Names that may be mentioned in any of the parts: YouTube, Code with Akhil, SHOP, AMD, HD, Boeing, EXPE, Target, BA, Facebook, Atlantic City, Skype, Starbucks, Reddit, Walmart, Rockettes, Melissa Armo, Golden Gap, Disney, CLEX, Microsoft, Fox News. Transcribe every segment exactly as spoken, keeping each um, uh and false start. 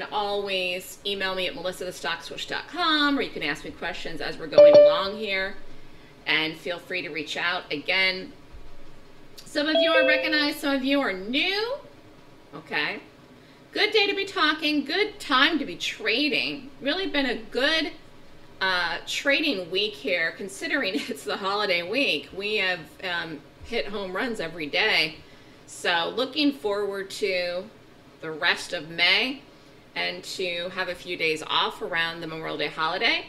You can always email me at melissa at the stock switch dot com, or you can ask me questions as we're going along here, and feel free to reach out. Again, some of you are recognized, some of you are new. Okay. Good day to be talking, good time to be trading. Really been a good uh, trading week here, considering it's the holiday week. We have um, hit home runs every day. So looking forward to the rest of May and to have a few days off around the Memorial Day holiday,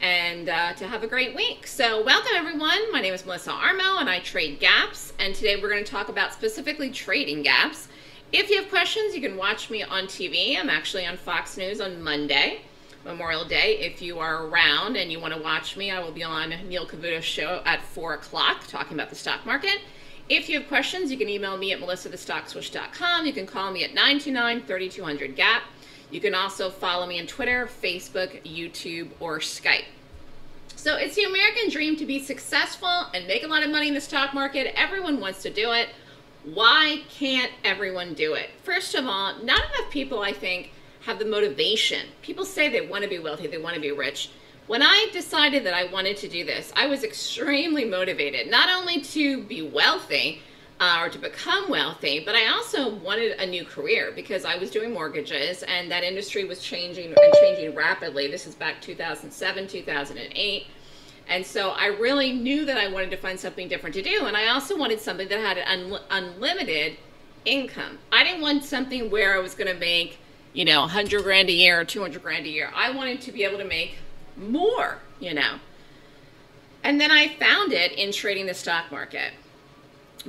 and uh, to have a great week. So welcome everyone. My name is Melissa Armo and I trade gaps, and today we're going to talk about specifically trading gaps. If you have questions, you can watch me on T V. I'm actually on Fox News on Monday, Memorial Day. If you are around and you want to watch me, I will be on Neil Cavuto's show at four o'clock talking about the stock market. If you have questions, you can email me at melissa at the stock switch dot com. You can call me at nine two nine, three two zero zero, G A P. You can also follow me on Twitter, Facebook, YouTube, or Skype. So it's the American dream to be successful and make a lot of money in the stock market. Everyone wants to do it. Why can't everyone do it? First of all, not enough people, I think, have the motivation. People say they want to be wealthy, they want to be rich. When I decided that I wanted to do this, I was extremely motivated, not only to be wealthy, Uh, or to become wealthy, but I also wanted a new career because I was doing mortgages and that industry was changing and changing rapidly. This is back two thousand seven, two thousand eight. And so I really knew that I wanted to find something different to do. And I also wanted something that had an un unlimited income. I didn't want something where I was going to make, you know, a hundred grand a year or two hundred grand a year. I wanted to be able to make more, you know. And then I found it in trading the stock market.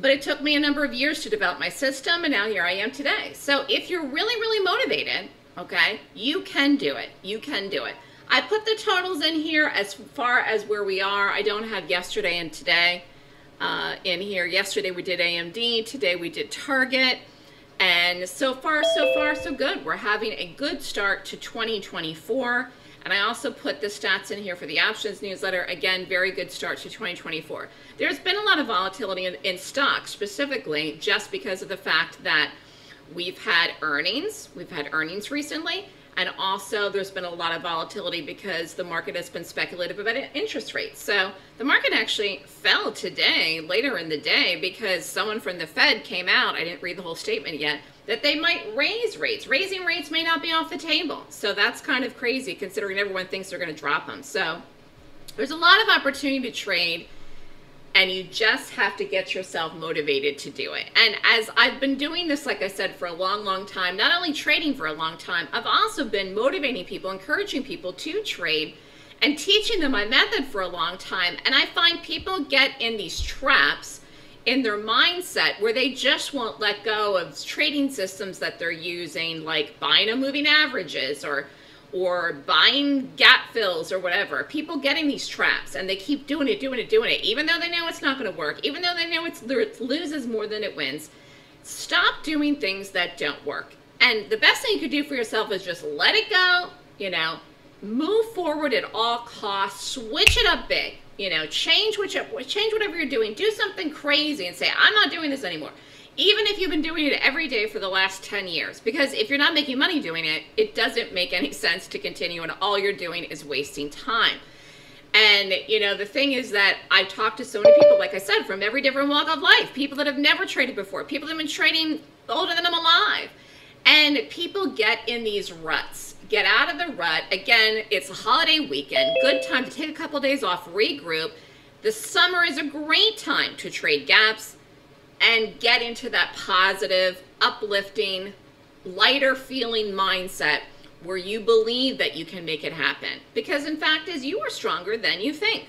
But it took me a number of years to develop my system, and now here I am today. So if you're really, really motivated, okay, you can do it. You can do it. I put the totals in here as far as where we are. I don't have yesterday and today uh, in here. Yesterday we did A M D. Today we did Target. And so far, so far, so good. We're having a good start to twenty twenty-four. And I also put the stats in here for the options newsletter. Again, very good start to twenty twenty-four. There's been a lot of volatility in, in stocks, specifically just because of the fact that we've had earnings. We've had earnings recently. And also there's been a lot of volatility because the market has been speculative about interest rates. So the market actually fell today, later in the day, because someone from the Fed came out, I didn't read the whole statement yet, that they might raise rates. Raising rates may not be off the table. So that's kind of crazy considering everyone thinks they're gonna drop them. So there's a lot of opportunity to trade, and you just have to get yourself motivated to do it. And as I've been doing this, like I said, for a long, long time, not only trading for a long time, I've also been motivating people, encouraging people to trade and teaching them my method for a long time. And I find people get in these traps in their mindset where they just won't let go of trading systems that they're using, like buying and moving averages or or buying gap fills or whatever. People get in these traps and they keep doing it, doing it, doing it, even though they know it's not going to work, even though they know it's, it loses more than it wins. Stop doing things that don't work. And the best thing you could do for yourself is just let it go, you know, move forward at all costs, switch it up big, you know, change, which, change whatever you're doing, do something crazy and say, I'm not doing this anymore. Even if you've been doing it every day for the last ten years, because if you're not making money doing it, it doesn't make any sense to continue, and all you're doing is wasting time. And you know, the thing is that I've talked to so many people, like I said, from every different walk of life, people that have never traded before, people that have been trading older than I'm alive. And people get in these ruts. Get out of the rut. Again, it's a holiday weekend, good time to take a couple of days off, regroup. The summer is a great time to trade gaps and get into that positive, uplifting, lighter feeling mindset where you believe that you can make it happen. Because in fact, is you are stronger than you think.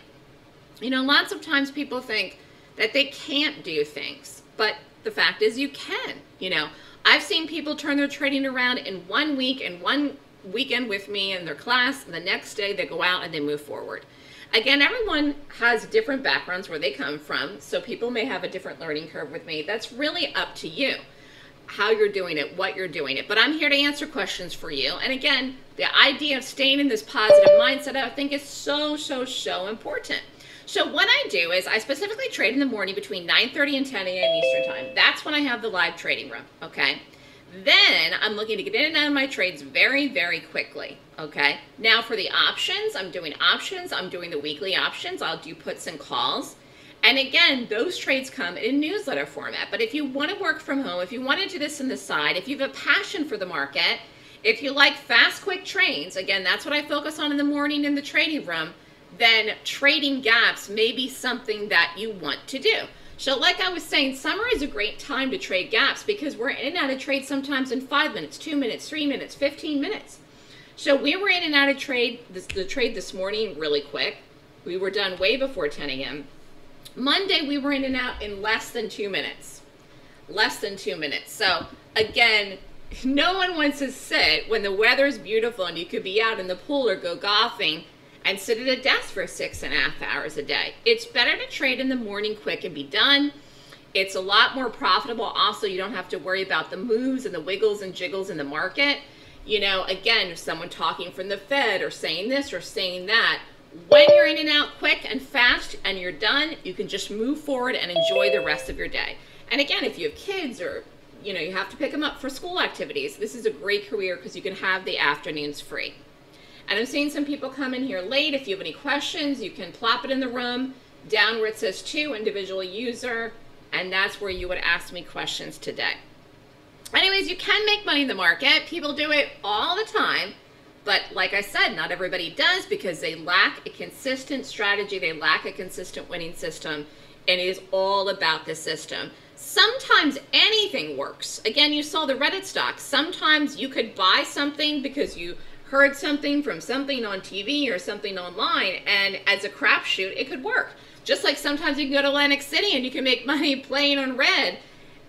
You know, lots of times people think that they can't do things, but the fact is you can. You know, I've seen people turn their trading around in one week and one weekend with me in their class, and the next day they go out and they move forward. Again, everyone has different backgrounds where they come from, so people may have a different learning curve with me. That's really up to you, how you're doing it, what you're doing it. But I'm here to answer questions for you. And again, the idea of staying in this positive mindset, I think, is so, so, so important. So what I do is I specifically trade in the morning between nine thirty and ten A M Eastern time. That's when I have the live trading room, okay? Then I'm looking to get in and out of my trades very, very quickly, okay? Now for the options, I'm doing options, I'm doing the weekly options, I'll do puts and calls. And again, those trades come in newsletter format. But if you want to work from home, if you want to do this on the side, if you have a passion for the market, if you like fast, quick trades, again, that's what I focus on in the morning in the trading room, then trading gaps may be something that you want to do. So like I was saying, summer is a great time to trade gaps because we're in and out of trade sometimes in five minutes, two minutes, three minutes, fifteen minutes. So we were in and out of trade, this, the trade this morning really quick. We were done way before ten a m Monday, we were in and out in less than two minutes, less than two minutes. So again, no one wants to sit when the weather's beautiful and you could be out in the pool or go golfing and sit at a desk for six and a half hours a day. It's better to trade in the morning quick and be done. It's a lot more profitable. Also, you don't have to worry about the moves and the wiggles and jiggles in the market. You know, again, if someone talking from the Fed or saying this or saying that, when you're in and out quick and fast and you're done, you can just move forward and enjoy the rest of your day. And again, if you have kids or, you know, you have to pick them up for school activities, this is a great career because you can have the afternoons free. And I'm seeing some people come in here late. If you have any questions, you can plop it in the room down where it says to individual user, and that's where you would ask me questions today. Anyways, you can make money in the market. People do it all the time, but like I said, not everybody does because they lack a consistent strategy, they lack a consistent winning system, and it is all about the system. Sometimes anything works. Again, you saw the Reddit stock. Sometimes you could buy something because you heard something from something on T V or something online, and as a crapshoot, it could work. Just like sometimes you can go to Atlantic City and you can make money playing on red,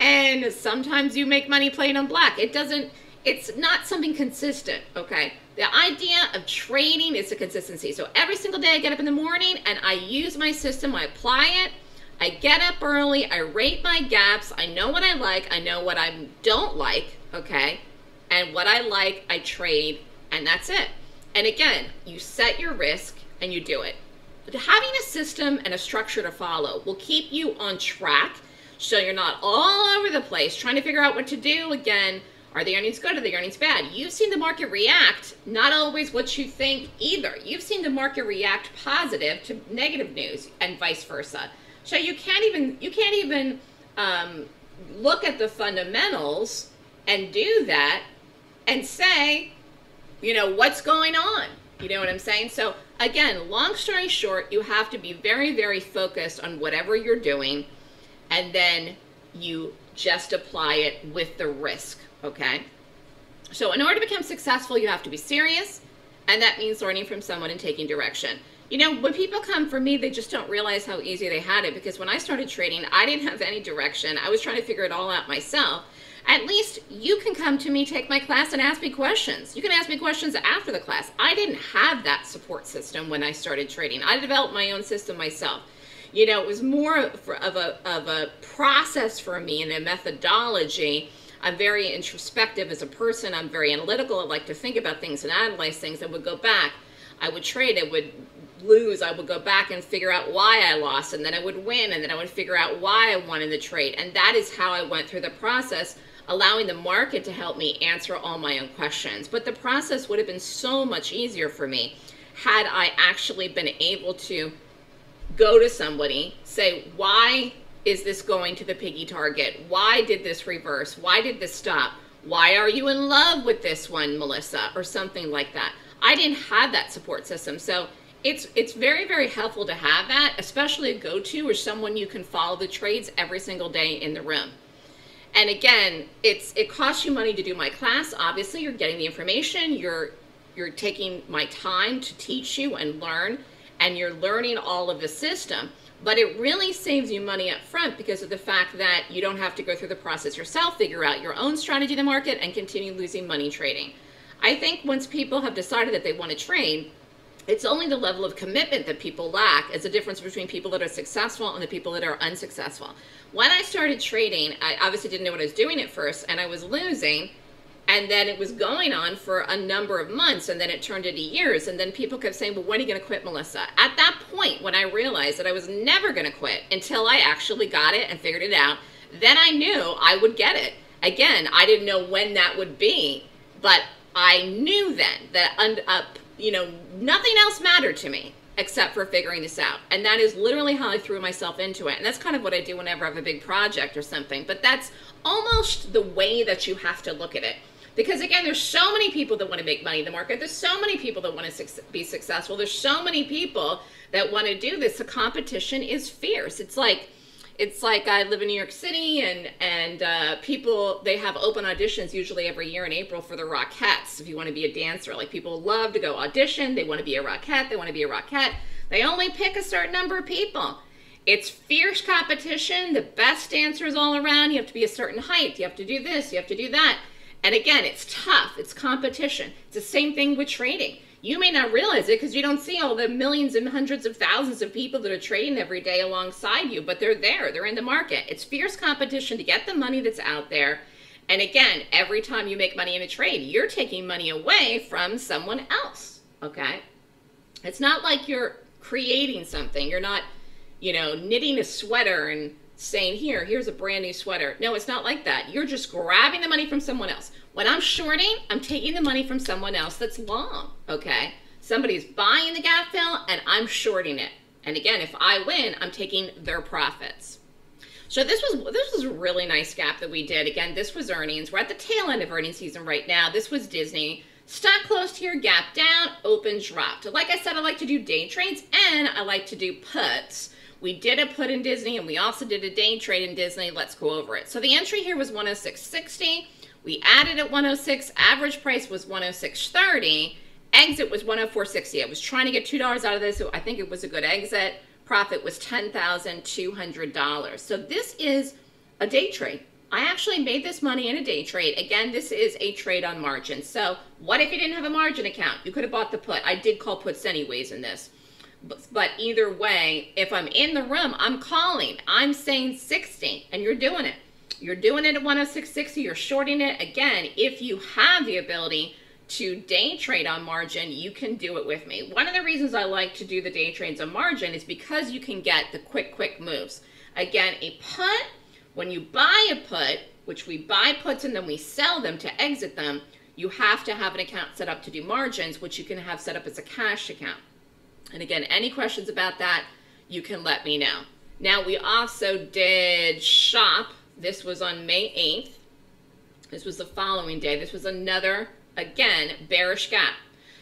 and sometimes you make money playing on black. It doesn't, it's not something consistent, okay? The idea of trading is the consistency. So every single day I get up in the morning and I use my system, I apply it, I get up early, I rate my gaps, I know what I like, I know what I don't like, okay? And what I like, I trade, and that's it. And again, you set your risk and you do it. But having a system and a structure to follow will keep you on track so you're not all over the place trying to figure out what to do. Again, are the earnings good? Are the earnings bad? You've seen the market react, not always what you think either. You've seen the market react positive to negative news and vice versa. So you can't even, you can't even um, look at the fundamentals and do that and say, you know, what's going on? You know what I'm saying? So again, long story short, you have to be very, very focused on whatever you're doing, and then you just apply it with the risk, okay? So in order to become successful, you have to be serious, and that means learning from someone and taking direction. You know, when people come for me, they just don't realize how easy they had it, because when I started trading, I didn't have any direction. I was trying to figure it all out myself. At least you can come to me, take my class, and ask me questions. You can ask me questions after the class. I didn't have that support system when I started trading. I developed my own system myself. You know, it was more of a, of a process for me and a methodology. I'm very introspective as a person. I'm very analytical. I like to think about things and analyze things. I would go back. I would trade. I would lose. I would go back and figure out why I lost, and then I would win, and then I would figure out why I won in the trade. And that is how I went through the process, allowing the market to help me answer all my own questions. But the process would have been so much easier for me had I actually been able to go to somebody, say, why is this going to the piggy target? Why did this reverse? Why did this stop? Why are you in love with this one, Melissa? Or something like that. I didn't have that support system. So it's, it's very, very helpful to have that, especially a go-to or someone you can follow the trades every single day in the room. And again, it's, it costs you money to do my class. Obviously, you're getting the information, you're, you're taking my time to teach you and learn, and you're learning all of the system. But it really saves you money up front because of the fact that you don't have to go through the process yourself, figure out your own strategy in the market, and continue losing money trading. I think once people have decided that they want to trade, it's only the level of commitment that people lack is the difference between people that are successful and the people that are unsuccessful. When I started trading, I obviously didn't know what I was doing at first, and I was losing, and then it was going on for a number of months, and then it turned into years, and then people kept saying, well, when are you going to quit, Melissa? At that point, when I realized that I was never going to quit until I actually got it and figured it out, then I knew I would get it. Again, I didn't know when that would be, but I knew then that uh, you know, nothing else mattered to me except for figuring this out. And that is literally how I threw myself into it. And that's kind of what I do whenever I have a big project or something. But that's almost the way that you have to look at it. Because again, there's so many people that want to make money in the market. There's so many people that want to be successful. There's so many people that want to do this. The competition is fierce. It's like, it's like I live in New York City, and, and uh, people, they have open auditions usually every year in April for the Rockettes. If you want to be a dancer, like people love to go audition. They want to be a Rockette. They want to be a Rockette. They only pick a certain number of people. It's fierce competition. The best dancers all around. You have to be a certain height. You have to do this. You have to do that. And again, it's tough. It's competition. It's the same thing with trading. You may not realize it because you don't see all the millions and hundreds of thousands of people that are trading every day alongside you, but they're there. They're in the market. It's fierce competition to get the money that's out there. And again, every time you make money in a trade, you're taking money away from someone else, okay? It's not like you're creating something. You're not, you know, knitting a sweater and saying, here, here's a brand new sweater. No, it's not like that. You're just grabbing the money from someone else. When I'm shorting, I'm taking the money from someone else that's long, okay? Somebody's buying the gap fill and I'm shorting it. And again, if I win, I'm taking their profits. So this was, this was a really nice gap that we did. Again, this was earnings. We're at the tail end of earnings season right now. This was Disney. Stock closed here, gap down, open dropped. Like I said, I like to do day trades and I like to do puts. We did a put in Disney and we also did a day trade in Disney. Let's go over it. So the entry here was one oh six sixty. We added at one oh six. Average price was one oh six thirty. Exit was one oh four sixty. I was trying to get two dollars out of this, so I think it was a good exit. Profit was ten thousand two hundred dollars. So this is a day trade. I actually made this money in a day trade. Again, this is a trade on margin. So what if you didn't have a margin account? You could have bought the put. I did call puts anyways in this. But either way, if I'm in the room, I'm calling. I'm saying sixty, and you're doing it. You're doing it at one oh six sixty. You're shorting it. Again, if you have the ability to day trade on margin, you can do it with me. One of the reasons I like to do the day trades on margin is because you can get the quick, quick moves. Again, a put, when you buy a put, which we buy puts and then we sell them to exit them, you have to have an account set up to do margins, which you can have set up as a cash account. And again, any questions about that, you can let me know. Now, we also did shop. This was on May eighth. This was the following day. This was another, again, bearish gap.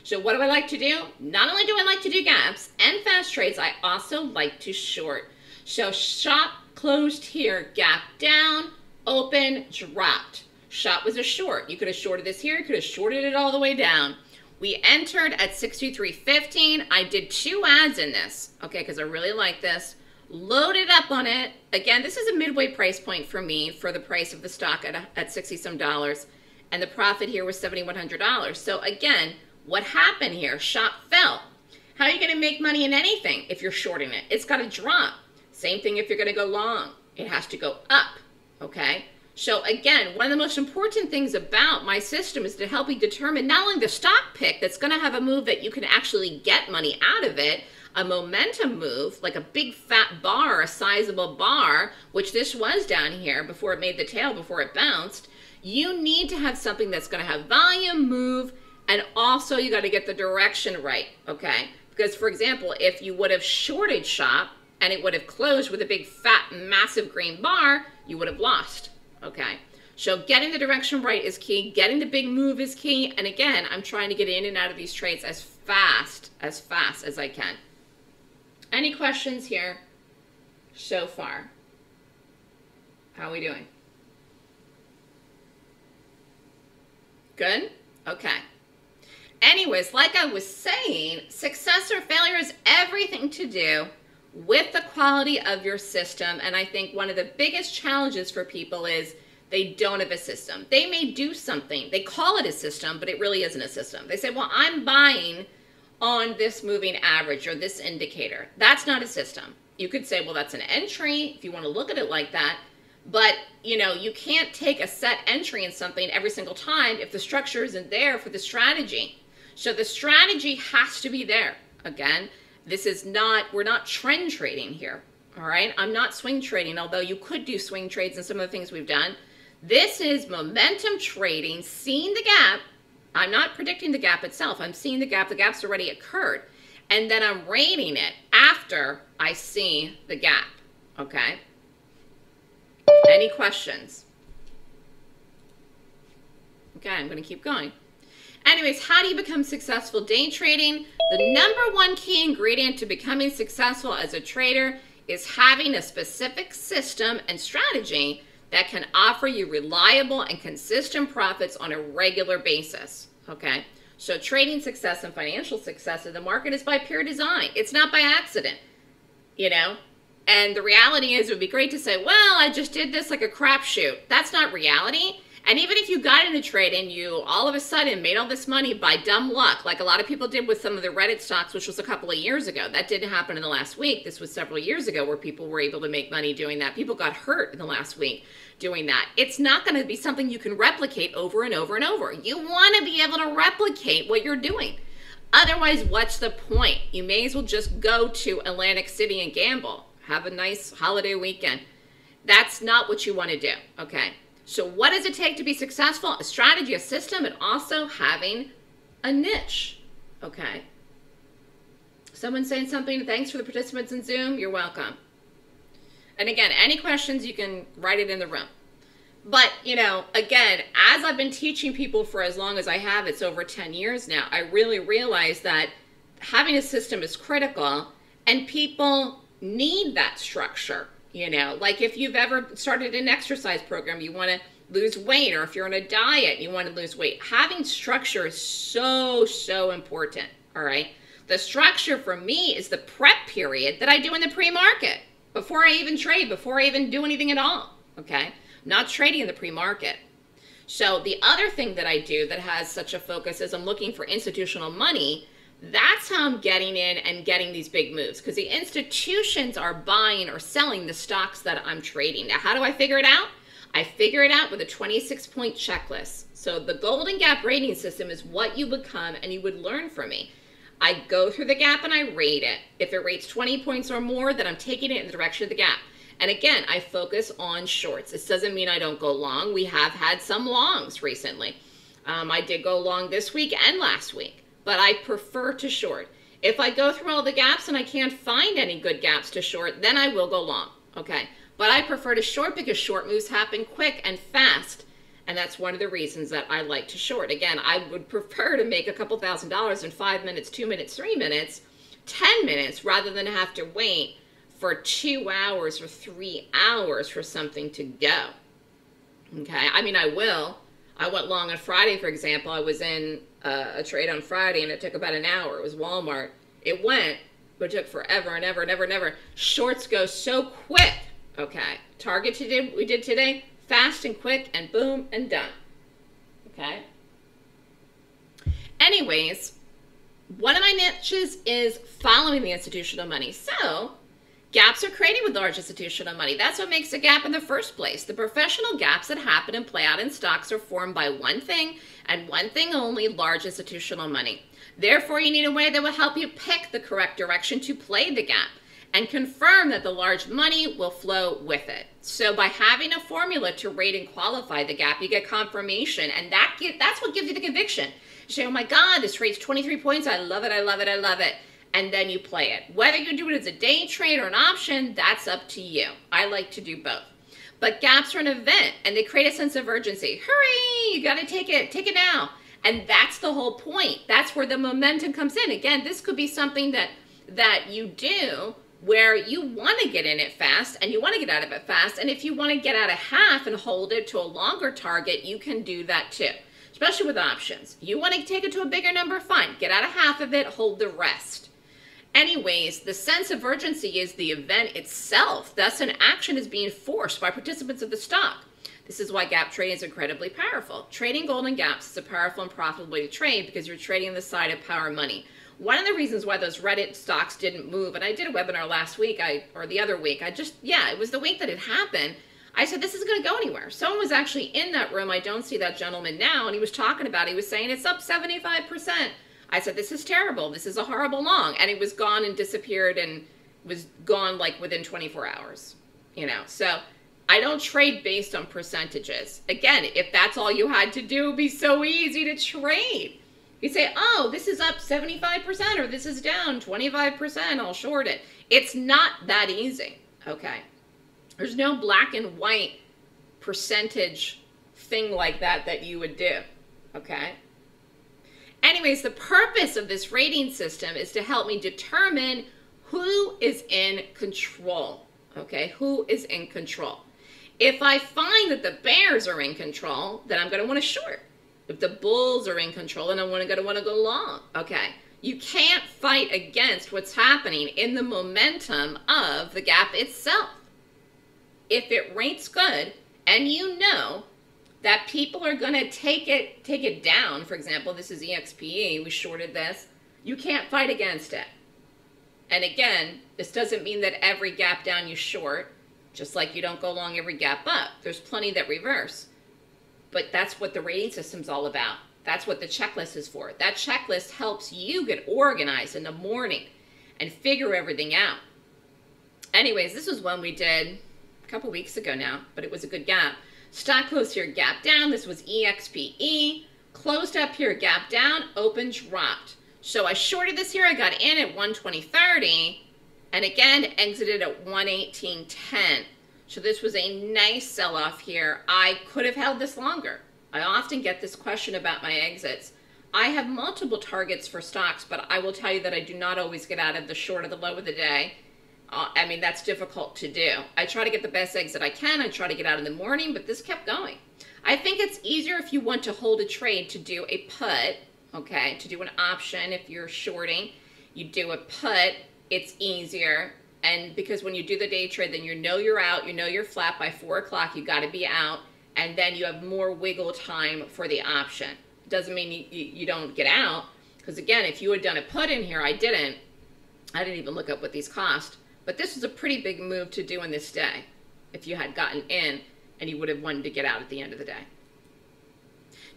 So what do I like to do? Not only do I like to do gaps and fast trades, I also like to short. So shop closed here, gap down, open, dropped. Shop was a short. You could have shorted this here. You could have shorted it all the way down. We entered at sixty-three fifteen. I did two ads in this, okay, because I really like this. Loaded up on it. Again, this is a midway price point for me for the price of the stock at, at sixty some dollars. And the profit here was seventy-one hundred dollars. So again, what happened here? Shop fell. How are you going to make money in anything if you're shorting it? It's got to drop. Same thing if you're going to go long. It has to go up, okay? So again, one of the most important things about my system is to help you determine not only the stock pick that's going to have a move that you can actually get money out of it, a momentum move, like a big fat bar, a sizable bar, which this was down here before it made the tail, before it bounced. You need to have something that's going to have volume, move, and also you got to get the direction right, okay? Because, for example, if you would have shorted shop and it would have closed with a big fat massive green bar, you would have lost. Okay, so getting the direction right is key. Getting the big move is key. And again, I'm trying to get in and out of these trades as fast, as fast as I can. Any questions here so far? How are we doing? Good? Okay. Anyways, like I was saying, success or failure is everything to do with the quality of your system. And I think one of the biggest challenges for people is they don't have a system. They may do something. They call it a system, but it really isn't a system. They say, well, I'm buying on this moving average or this indicator. That's not a system. You could say, well, that's an entry if you want to look at it like that. But, you know, you can't take a set entry in something every single time if the structure isn't there for the strategy. So the strategy has to be there. Again, this is not, we're not trend trading here, all right? I'm not swing trading, although you could do swing trades in some of the things we've done. This is momentum trading, seeing the gap. I'm not predicting the gap itself. I'm seeing the gap. The gap's already occurred. And then I'm rating it after I see the gap. Okay. Any questions? Okay, I'm going to keep going. Anyways, how do you become successful day trading? The number one key ingredient to becoming successful as a trader is having a specific system and strategy that can offer you reliable and consistent profits on a regular basis, okay? So trading success and financial success in the market is by pure design. It's not by accident, you know? And the reality is it would be great to say, well, I just did this like a crapshoot. That's not reality. And even if you got into trade and you all of a sudden made all this money by dumb luck, like a lot of people did with some of the Reddit stocks, which was a couple of years ago. That didn't happen in the last week. This was several years ago where people were able to make money doing that. People got hurt in the last week doing that. It's not going to be something you can replicate over and over and over. You want to be able to replicate what you're doing. Otherwise, what's the point? You may as well just go to Atlantic City and gamble. Have a nice holiday weekend. That's not what you want to do, okay? So what does it take to be successful? A strategy, a system, and also having a niche, okay? Someone saying something, thanks for the participants in Zoom, you're welcome. And again, any questions, you can write it in the room. But, you know, again, as I've been teaching people for as long as I have, it's over ten years now, I really realize that having a system is critical and people need that structure. You know, like if you've ever started an exercise program, you want to lose weight, or if you're on a diet, you want to lose weight. Having structure is so, so important. All right. The structure for me is the prep period that I do in the pre-market before I even trade, before I even do anything at all. Okay. Not trading in the pre-market. So the other thing that I do that has such a focus is I'm looking for institutional money. That's how I'm getting in and getting these big moves, because the institutions are buying or selling the stocks that I'm trading. Now, how do I figure it out? I figure it out with a twenty-six point checklist. So the Golden Gap rating system is what you become, and you would learn from me. I go through the gap and I rate it. If it rates twenty points or more, then I'm taking it in the direction of the gap. And again, I focus on shorts. This doesn't mean I don't go long. We have had some longs recently. Um, I did go long this week and last week. But I prefer to short. If I go through all the gaps and I can't find any good gaps to short, then I will go long, okay? But I prefer to short because short moves happen quick and fast, and that's one of the reasons that I like to short. Again, I would prefer to make a couple thousand dollars in five minutes, two minutes, three minutes, ten minutes, rather than have to wait for two hours or three hours for something to go, okay? I mean, I will. I went long on Friday, for example. I was in uh, a trade on Friday, and it took about an hour. It was Walmart. It went, but it took forever and ever and ever and ever. Shorts go so quick. Okay. Target today, we did today, fast and quick, and boom, and done. Okay. Anyways, one of my niches is following the institutional money. So gaps are created with large institutional money. That's what makes a gap in the first place. The professional gaps that happen and play out in stocks are formed by one thing and one thing only, large institutional money. Therefore, you need a way that will help you pick the correct direction to play the gap and confirm that the large money will flow with it. So by having a formula to rate and qualify the gap, you get confirmation, and that get, that's what gives you the conviction. You say, oh my God, this rates twenty-three points. I love it, I love it, I love it. And then you play it. Whether you do it as a day trade or an option, that's up to you. I like to do both. But gaps are an event, and they create a sense of urgency. Hurry, you gotta take it, take it now. And that's the whole point. That's where the momentum comes in. Again, this could be something that, that you do where you wanna get in it fast and you wanna get out of it fast. And if you wanna get out of half and hold it to a longer target, you can do that too, especially with options. You wanna take it to a bigger number, fine. Get out of half of it, hold the rest. Anyways, the sense of urgency is the event itself. Thus, an action is being forced by participants of the stock. This is why gap trading is incredibly powerful. Trading golden gaps is a powerful and profitable way to trade because you're trading on the side of power and money. One of the reasons why those Reddit stocks didn't move, and I did a webinar last week I, or the other week. I just, yeah, it was the week that it happened. I said, this isn't going to go anywhere. Someone was actually in that room. I don't see that gentleman now. And he was talking about it. He was saying it's up seventy-five percent. I said, this is terrible. This is a horrible long. And it was gone and disappeared and was gone like within twenty-four hours, you know? So I don't trade based on percentages. Again, if that's all you had to do, it would be so easy to trade. You say, oh, this is up seventy-five percent or this is down twenty-five percent, I'll short it. It's not that easy, okay? There's no black and white percentage thing like that that you would do, okay? Anyways, the purpose of this rating system is to help me determine who is in control, okay? Who is in control? If I find that the bears are in control, then I'm going to want to short. If the bulls are in control, then I'm going to want to go long, okay? You can't fight against what's happening in the momentum of the gap itself. If it rates good and you know that people are going to take it, take it down, for example, this is E X P E, we shorted this, you can't fight against it. And again, this doesn't mean that every gap down you short, just like you don't go long every gap up. There's plenty that reverse. But that's what the rating system's all about. That's what the checklist is for. That checklist helps you get organized in the morning and figure everything out. Anyways, this was one we did a couple weeks ago now, but it was a good gap. Stock closed here, gap down. This was E X P E. Closed up here, gap down, open, dropped. So I shorted this here. I got in at one twenty thirty and again exited at one eighteen ten. So this was a nice sell-off here. I could have held this longer. I often get this question about my exits. I have multiple targets for stocks, but I will tell you that I do not always get out of the short or the low of the day. Uh, I mean, that's difficult to do. I try to get the best exit I can. I try to get out in the morning, but this kept going. I think it's easier if you want to hold a trade to do a put, okay, to do an option. If you're shorting, you do a put, it's easier. And because when you do the day trade, then you know you're out, you know you're flat by four o'clock, you got to be out, and then you have more wiggle time for the option. Doesn't mean you, you, you don't get out, because again, if you had done a put in here, I didn't. I didn't even look up what these cost, but this was a pretty big move to do in this day if you had gotten in and you would have wanted to get out at the end of the day.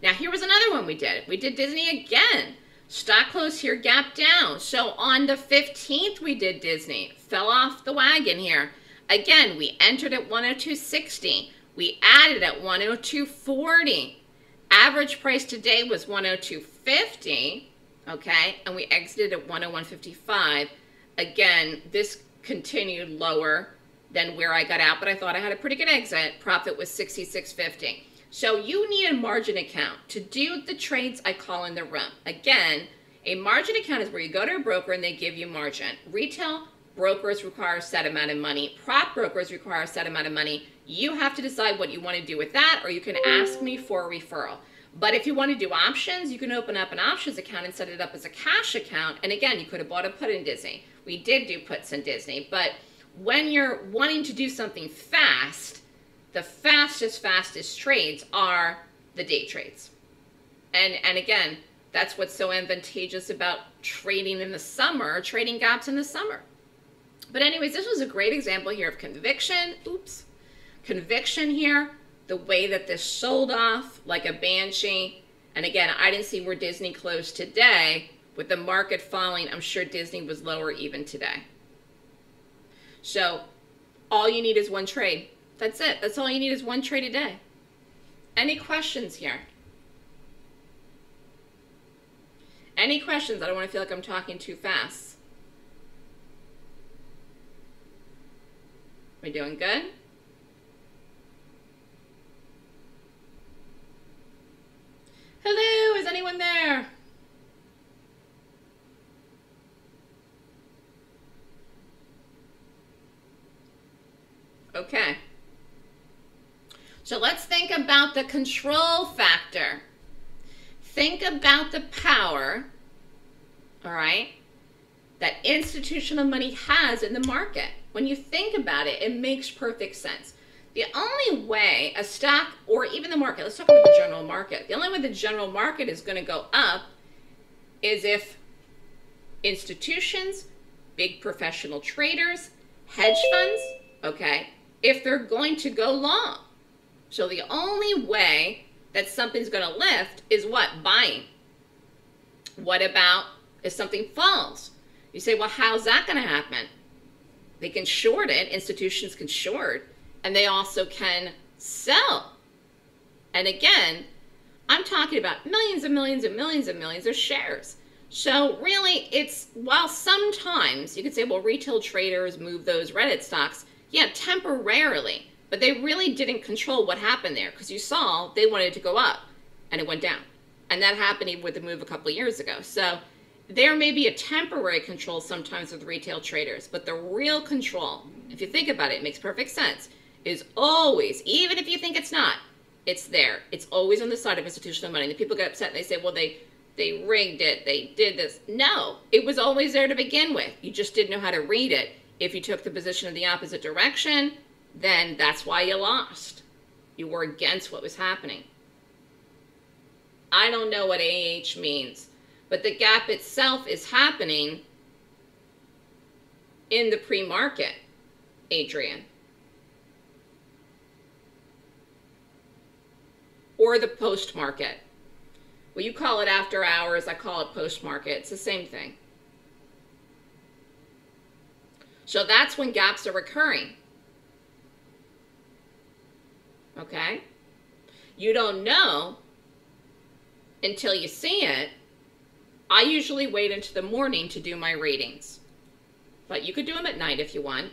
Now, here was another one we did. We did Disney again. Stock close here, gap down. So on the fifteenth, we did Disney. Fell off the wagon here. Again, we entered at one oh two sixty. We added at one oh two forty. Average price today was one oh two fifty, okay? And we exited at one oh one fifty-five. Again, this continued lower than where I got out, but I thought I had a pretty good exit. Profit was sixty-six fifty. So you need a margin account to do the trades I call in the room. Again, a margin account is where you go to a broker and they give you margin. Retail brokers require a set amount of money. Prop brokers require a set amount of money. You have to decide what you want to do with that, or you can ask me for a referral. But if you want to do options, you can open up an options account and set it up as a cash account. And again, you could have bought a put in Disney. We did do puts in Disney, but when you're wanting to do something fast, the fastest, fastest trades are the day trades. And, and again, that's what's so advantageous about trading in the summer, trading gaps in the summer. But anyways, this was a great example here of conviction. Oops. Conviction here, the way that this sold off like a banshee. And again, I didn't see where Disney closed today. With the market falling, I'm sure Disney was lower even today. So all you need is one trade. That's it. That's all you need is one trade a day. Any questions here? Any questions? I don't want to feel like I'm talking too fast. We're doing good? Hello, is anyone there? Okay. So let's think about the control factor. Think about the power, all right, that institutional money has in the market. When you think about it, it makes perfect sense. The only way a stock or even the market, let's talk about the general market. The only way the general market is going to go up is if institutions, big professional traders, hedge funds, okay, if they're going to go long. So the only way that something's going to lift is what? Buying. What about if something falls? You say, well, how's that going to happen? They can short it. Institutions can short. and they also can sell. And again, I'm talking about millions and millions and millions and millions of shares. So really, it's, while sometimes you could say, well, retail traders move those Reddit stocks, yeah, temporarily, but they really didn't control what happened there, because you saw they wanted to go up and it went down. And that happened with the move a couple of years ago. So there may be a temporary control sometimes with retail traders, but the real control, if you think about it, it makes perfect sense, is always, even if you think it's not, it's there. It's always on the side of institutional money. And the people get upset and they say, well, they, they rigged it, they did this. No, it was always there to begin with. You just didn't know how to read it. If you took the position in the opposite direction, then that's why you lost. You were against what was happening. I don't know what A H means, but the gap itself is happening in the pre-market, Adrian. Or the post-market. Well, you call it after hours, I call it post-market. It's the same thing. So that's when gaps are recurring. Okay? You don't know until you see it. I usually wait into the morning to do my readings. But you could do them at night if you want.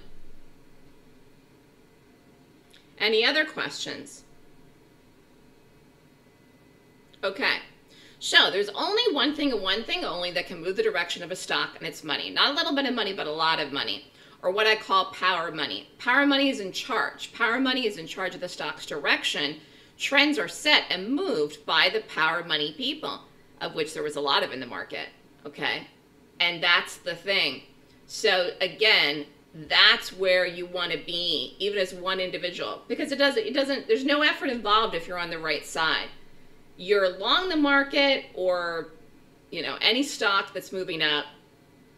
Any other questions? Okay. So there's only one thing and one thing only that can move the direction of a stock, and it's money. Not a little bit of money, but a lot of money. Or what I call power money. Power money is in charge. Power money is in charge of the stock's direction. Trends are set and moved by the power money people, of which there was a lot of in the market, okay? And that's the thing. So again, that's where you want to be, even as one individual, because it doesn't, it doesn't, there's no effort involved if you're on the right side. You're along the market or, you know, any stock that's moving up.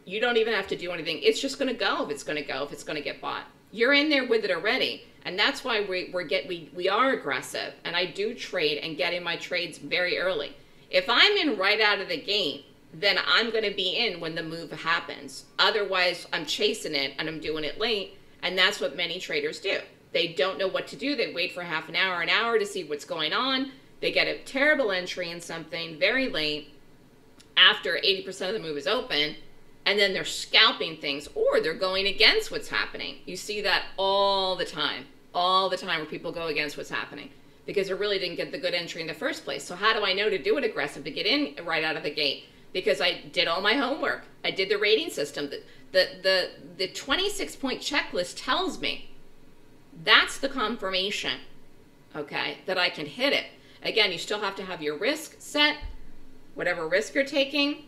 You don't even have to do anything. It's just going to go if it's going to go, if it's going to get bought. You're in there with it already. And that's why we, we're get, we, we are aggressive. And I do trade and get in my trades very early. If I'm in right out of the gate, then I'm going to be in when the move happens. Otherwise, I'm chasing it and I'm doing it late. And that's what many traders do. They don't know what to do. They wait for half an hour, an hour to see what's going on. They get a terrible entry in something very late after eighty percent of the move is open, and then they're scalping things or they're going against what's happening. You see that all the time, all the time where people go against what's happening because it really didn't get the good entry in the first place. So how do I know to do it aggressive, to get in right out of the gate? Because I did all my homework. I did the rating system. The, the, the, the twenty-six point checklist tells me that's the confirmation, okay, that I can hit it. Again, you still have to have your risk set, whatever risk you're taking,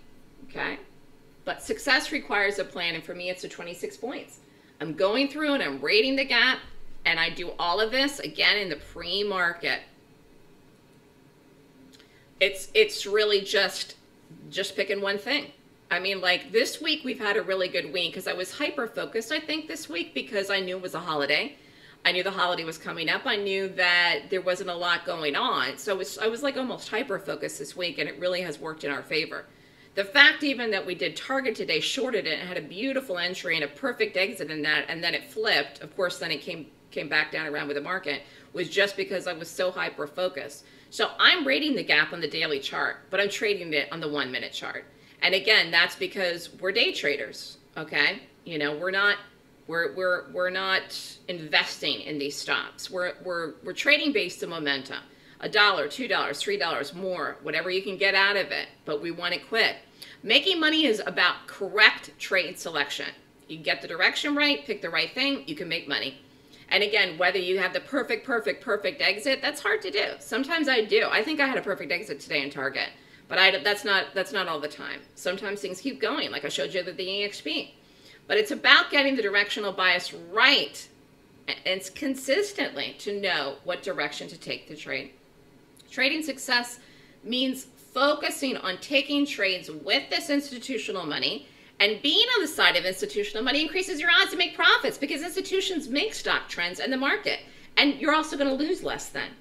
okay? But success requires a plan, and for me, it's the twenty-six points. I'm going through and I'm rating the gap, and I do all of this, again, in the pre-market. It's, it's really just, just picking one thing. I mean, like this week, we've had a really good week because I was hyper-focused, I think, this week because I knew it was a holiday. I knew the holiday was coming up. I knew that there wasn't a lot going on. So it was, I was like almost hyper-focused this week, and it really has worked in our favor. The fact even that we did Target today, shorted it, and had a beautiful entry and a perfect exit in that, and then it flipped. Of course, then it came, came back down around with the market, was just because I was so hyper-focused. So I'm rating the gap on the daily chart, but I'm trading it on the one-minute chart. And again, that's because we're day traders, okay? You know, we're not... We're, we're, we're not investing in these stocks. We're, we're, we're trading based on momentum. A dollar, two dollars, three dollars more, whatever you can get out of it, but we want it quick. Making money is about correct trade selection. You get the direction right, pick the right thing, you can make money. And again, whether you have the perfect, perfect, perfect exit, that's hard to do. Sometimes I do. I think I had a perfect exit today in Target, but I, that's, not, that's not all the time. Sometimes things keep going, like I showed you with the E X P. But it's about getting the directional bias right, and it's consistently to know what direction to take the trade. Trading success means focusing on taking trades with this institutional money, and being on the side of institutional money increases your odds to make profits because institutions make stock trends in the market, and you're also going to lose less then.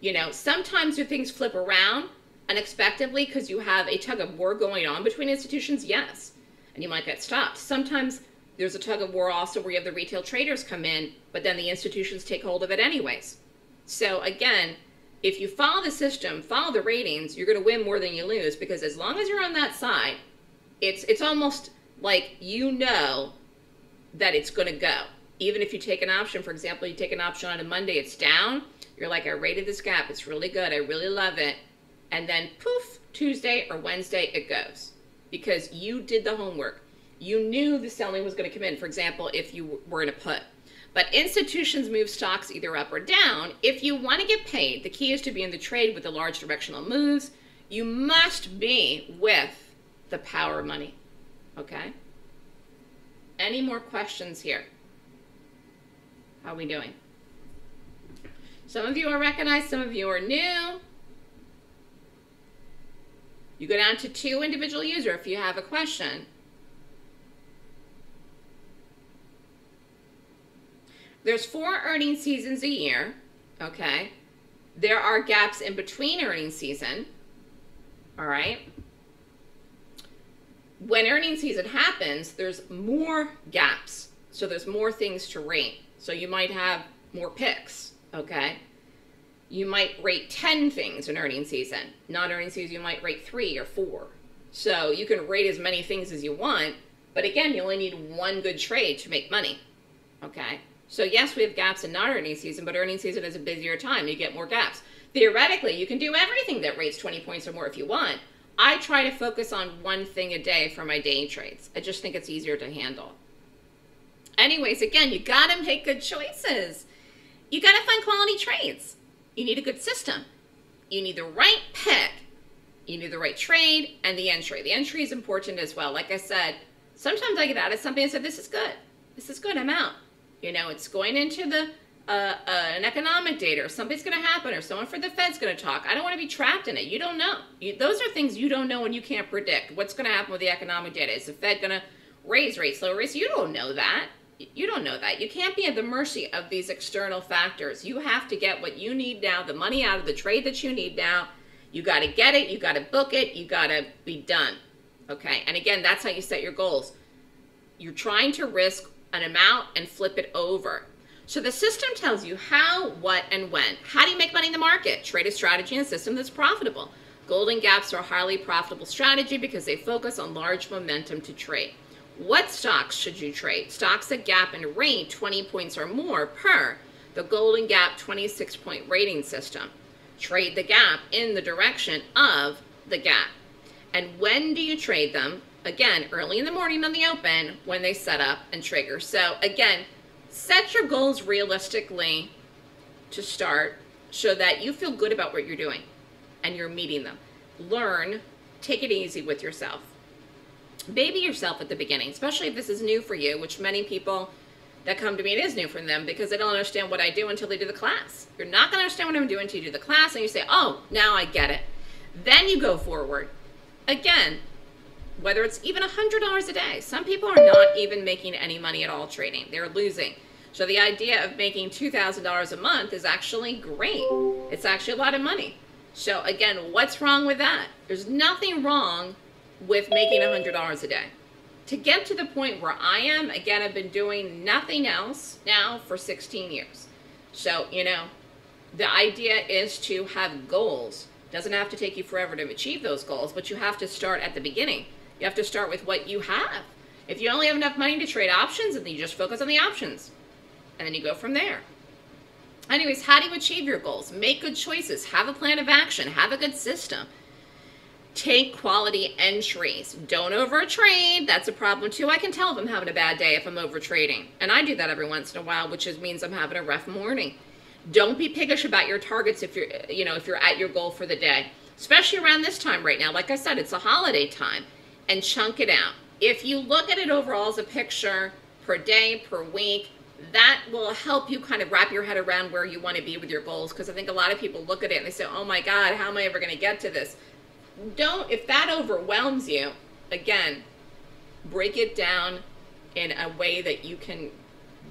You know, sometimes do things flip around unexpectedly because you have a tug of war going on between institutions? Yes. And you might get stopped. Sometimes there's a tug of war also where you have the retail traders come in, but then the institutions take hold of it anyways. So again, if you follow the system, follow the ratings, you're going to win more than you lose, because as long as you're on that side, it's, it's almost like you know that it's going to go. Even if you take an option, for example, you take an option on a Monday, it's down. You're like, I rated this gap. It's really good. I really love it. And then poof, Tuesday or Wednesday, it goes, because you did the homework. You knew the selling was going to come in, for example, if you were in a put. But institutions move stocks either up or down. If you want to get paid, the key is to be in the trade with the large directional moves. You must be with the power of money. Okay? Any more questions here? How are we doing? Some of you are recognized, some of you are new. You go down to two individual user if you have a question. There's four earning seasons a year, okay? There are gaps in between earning season, all right? When earning season happens, there's more gaps, so there's more things to rate. So you might have more picks, okay? You might rate ten things in earning season. Not earning season, you might rate three or four. So you can rate as many things as you want, but again, you only need one good trade to make money, okay? So yes, we have gaps in not earning season, but earning season is a busier time. You get more gaps. Theoretically, you can do everything that rates twenty points or more if you want. I try to focus on one thing a day for my day trades. I just think it's easier to handle. Anyways, again, you got to make good choices. You got to find quality trades. You need a good system. You need the right pick. You need the right trade and the entry. The entry is important as well. Like I said, sometimes I get out of something and say, this is good. This is good. I'm out. You know, it's going into the uh, uh, an economic data, or something's going to happen, or someone from the Fed's going to talk. I don't want to be trapped in it. You don't know. You, those are things you don't know and you can't predict. What's going to happen with the economic data? Is the Fed going to raise rates, lower rates? You don't know that. You don't know that. You can't be at the mercy of these external factors. You have to get what you need now, the money out of the trade that you need now. You got to get it. You got to book it. You got to be done. Okay. And again, that's how you set your goals. You're trying to risk an amount and flip it over. So the system tells you how, what, and when. How do you make money in the market? Trade a strategy and a system that's profitable. Golden Gaps are a highly profitable strategy because they focus on large momentum to trade. What stocks should you trade? Stocks that gap and rate twenty points or more per the Golden Gap twenty-six point rating system. Trade the gap in the direction of the gap. And when do you trade them? Again, early in the morning on the open when they set up and trigger. So again, set your goals realistically to start so that you feel good about what you're doing and you're meeting them. Learn, take it easy with yourself. Baby yourself at the beginning, especially if this is new for you, which many people that come to me, it is new for them because they don't understand what I do until they do the class. You're not gonna understand what I'm doing until you do the class and you say, oh, now I get it. Then you go forward. Again, whether it's even one hundred dollars a day. Some people are not even making any money at all trading. They're losing. So the idea of making two thousand dollars a month is actually great. It's actually a lot of money. So again, what's wrong with that? There's nothing wrong with making one hundred dollars a day. To get to the point where I am, again, I've been doing nothing else now for sixteen years. So, you know, the idea is to have goals. Doesn't have to take you forever to achieve those goals, but you have to start at the beginning. You have to start with what you have. If you only have enough money to trade options, then you just focus on the options. And then you go from there. Anyways, how do you achieve your goals? Make good choices. Have a plan of action. Have a good system. Take quality entries. Don't overtrade. That's a problem too. I can tell if I'm having a bad day if I'm overtrading. And I do that every once in a while, which means I'm having a rough morning. Don't be piggish about your targets if you're, you know, if you're at your goal for the day. Especially around this time right now. Like I said, it's a holiday time. And chunk it out. If you look at it overall as a picture per day, per week, that will help you kind of wrap your head around where you want to be with your goals, because I think a lot of people look at it and they say, oh my God, how am I ever going to get to this? Don't, if that overwhelms you, again, break it down in a way that you can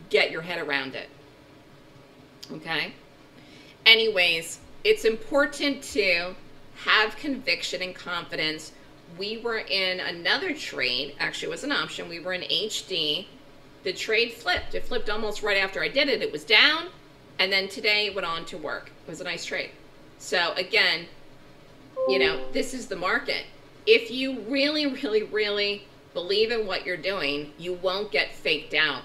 get your head around it. Okay? Anyways, it's important to have conviction and confidence. We were in another trade, actually it was an option, we were in H D the trade flipped. It flipped almost right after I did it. It was down, and then today it went on to work. It was a nice trade. So again, you know, this is the market. If you really, really, really believe in what you're doing, you won't get faked out.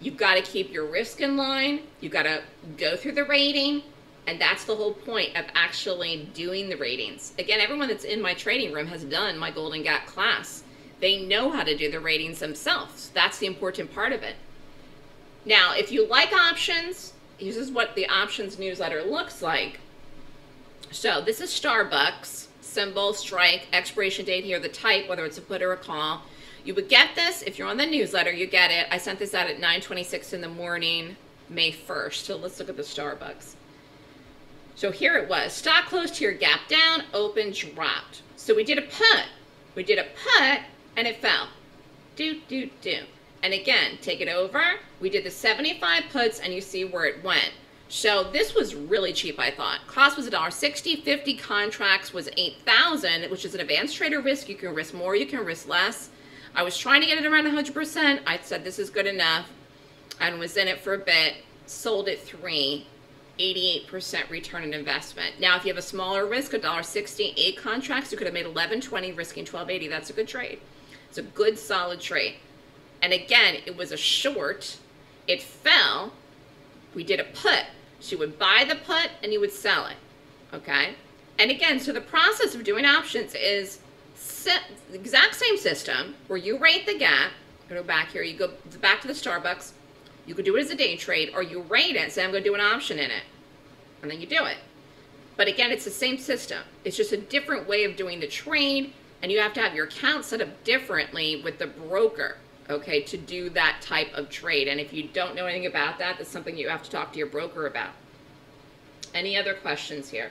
You've got to keep your risk in line. You've got to go through the rating. And that's the whole point of actually doing the ratings. Again, everyone that's in my trading room has done my Golden Gap class. They know how to do the ratings themselves. That's the important part of it. Now, if you like options, this is what the options newsletter looks like. So this is Starbucks, symbol, strike, expiration date here, the type, whether it's a put or a call. You would get this if you're on the newsletter, you get it. I sent this out at nine twenty-six in the morning, May first. So let's look at the Starbucks. So here it was, stock closed here, gap down, open, dropped. So we did a put, we did a put, and it fell. Do, do, do. And again, take it over. We did the seventy-five puts, and you see where it went. So this was really cheap, I thought. Cost was a dollar sixty, fifty contracts was eight thousand, which is an advanced trader risk. You can risk more, you can risk less. I was trying to get it around one hundred percent. I said this is good enough, and was in it for a bit, sold at three. eighty-eight percent return on investment. Now, if you have a smaller risk, a dollar sixty, eight contracts, you could have made eleven twenty, risking twelve eighty. That's a good trade. It's a good, solid trade. And again, it was a short. It fell. We did a put. So you would buy the put and you would sell it. Okay. And again, so the process of doing options is the exact same system where you rate the gap. Go back here. You go back to the Starbucks. You could do it as a day trade, or you rate it and say, I'm going to do an option in it. And then you do it. But again, it's the same system. It's just a different way of doing the trade. And you have to have your account set up differently with the broker, okay, to do that type of trade. And if you don't know anything about that, that's something you have to talk to your broker about. Any other questions here?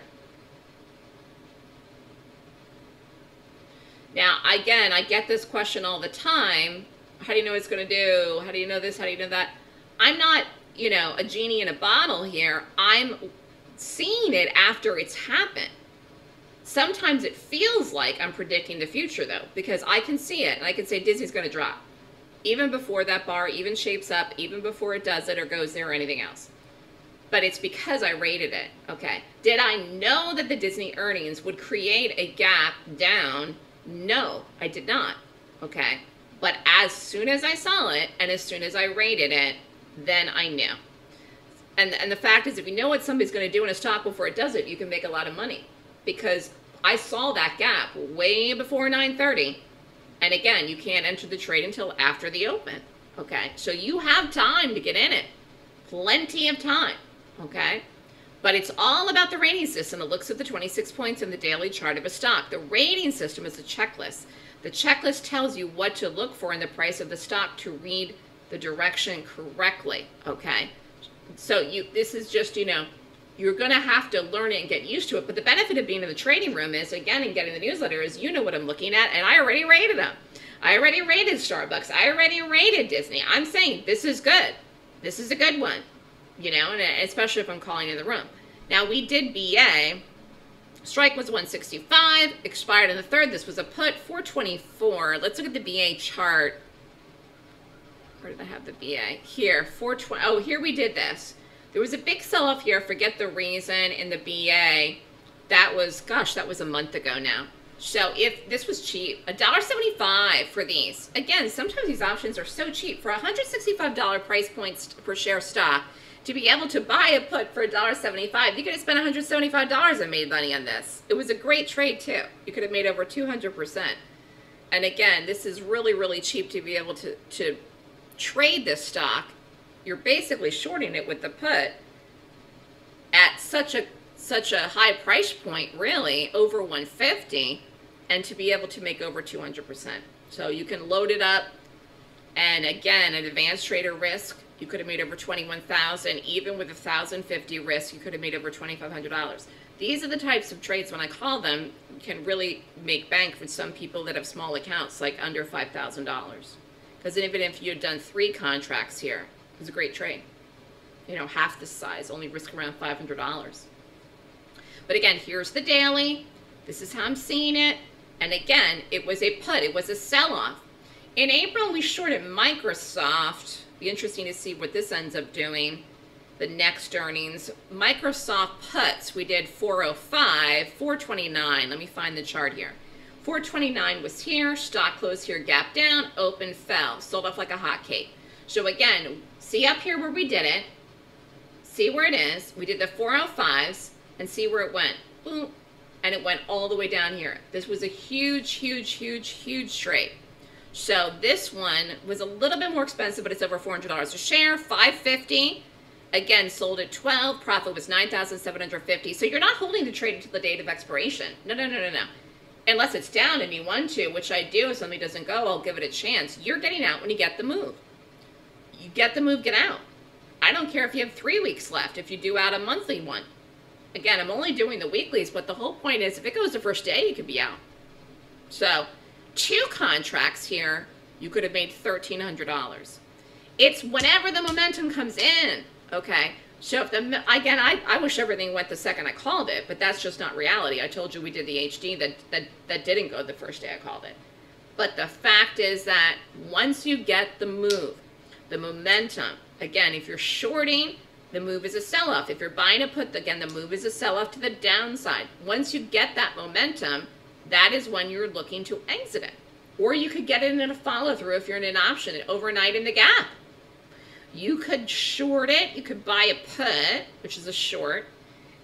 Now, again, I get this question all the time. How do you know what it's going to do? How do you know this? How do you know that? I'm not, you know, a genie in a bottle here. I'm seeing it after it's happened. Sometimes it feels like I'm predicting the future, though, because I can see it, and I can say Disney's going to drop, even before that bar even shapes up, even before it does it or goes there or anything else. But it's because I rated it, okay? Did I know that the Disney earnings would create a gap down? No, I did not, okay? But as soon as I saw it and as soon as I rated it, then I knew. And, and the fact is, if you know what somebody's going to do in a stock before it does it, you can make a lot of money, because I saw that gap way before nine thirty. And again, you can't enter the trade until after the open. Okay. So you have time to get in it. Plenty of time. Okay. But it's all about the rating system. It looks at the twenty-six points in the daily chart of a stock. The rating system is a checklist. The checklist tells you what to look for in the price of the stock to read the direction correctly, okay? So you, this is just, you know, you're going to have to learn it and get used to it. But the benefit of being in the trading room is, again, and getting the newsletter is, you know what I'm looking at, and I already rated them. I already rated Starbucks. I already rated Disney. I'm saying this is good. This is a good one, you know, and especially if I'm calling in the room. Now, we did B A. Strike was one sixty-five, expired in the third. This was a put, four twenty-four. Let's look at the B A chart. Where did I have the B A? Here, four twenty. Oh, here we did this. There was a big sell-off here. Forget the reason in the B A. That was, gosh, that was a month ago now. So if this was cheap, a dollar seventy-five for these. Again, sometimes these options are so cheap. For one hundred sixty-five dollar price points per share stock, to be able to buy a put for a dollar seventy-five, you could have spent one hundred seventy-five dollars and made money on this. It was a great trade, too. You could have made over two hundred percent. And again, this is really, really cheap to be able to, to trade this stock. You're basically shorting it with the put at such a such a high price point, really, over one fifty, and to be able to make over two hundred percent. So you can load it up, and again, an advanced trader risk, you could have made over twenty-one thousand dollars. Even with one thousand fifty risk, you could have made over twenty-five hundred dollars. These are the types of trades, when I call them, can really make bank for some people that have small accounts, like under five thousand dollars. Because even if you had done three contracts here, it was a great trade. You know, half the size, only risk around five hundred dollars. But again, here's the daily. This is how I'm seeing it. And again, it was a put. It was a sell-off. In April, we shorted Microsoft. Be interesting to see what this ends up doing. The next earnings, Microsoft puts, we did four oh five, four twenty-nine. Let me find the chart here. four twenty-nine was here, stock closed here, gap down, open, fell, sold off like a hot cake. So again, see up here where we did it, see where it is. We did the four oh fives and see where it went. Boom. And it went all the way down here. This was a huge, huge, huge, huge trade. So this one was a little bit more expensive, but it's over four hundred dollars a share, five fifty. Again, sold at twelve, profit was nine thousand seven hundred fifty. So you're not holding the trade until the date of expiration. No, no, no, no, no. Unless it's down and you want to, which I do. If something doesn't go, I'll give it a chance. You're getting out when you get the move. You get the move, get out. I don't care if you have three weeks left, if you do out a monthly one. Again, I'm only doing the weeklies, but the whole point is if it goes the first day, you could be out. So two contracts here, you could have made thirteen hundred dollars. It's whenever the momentum comes in, okay? So if the, again, I, I wish everything went the second I called it, but that's just not reality. I told you we did the H D that, that, that didn't go the first day I called it. But the fact is that once you get the move, the momentum, again, if you're shorting, the move is a sell-off. If you're buying a put, again, the move is a sell-off to the downside. Once you get that momentum, that is when you're looking to exit it. Or you could get it in a follow-through if you're in an option, overnight in the gap. You could short it, you could buy a put, which is a short,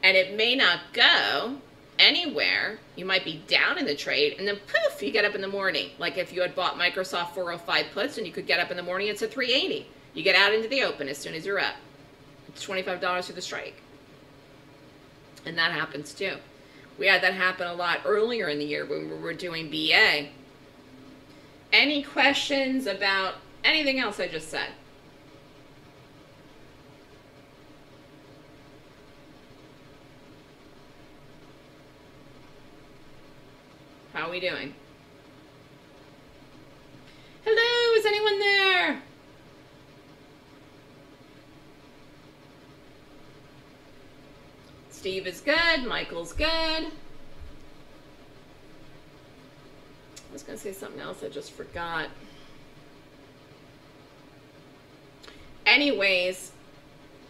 and it may not go anywhere. You might be down in the trade, and then poof, you get up in the morning. Like if you had bought Microsoft four oh five puts, and you could get up in the morning, it's a three eighty. You get out into the open as soon as you're up. It's twenty-five dollars for the strike. And that happens too. We had that happen a lot earlier in the year when we were doing B A. Any questions about anything else I just said? How are we doing? Hello, is anyone there? Steve is good, Michael's good. I was gonna say something else, I just forgot. Anyways,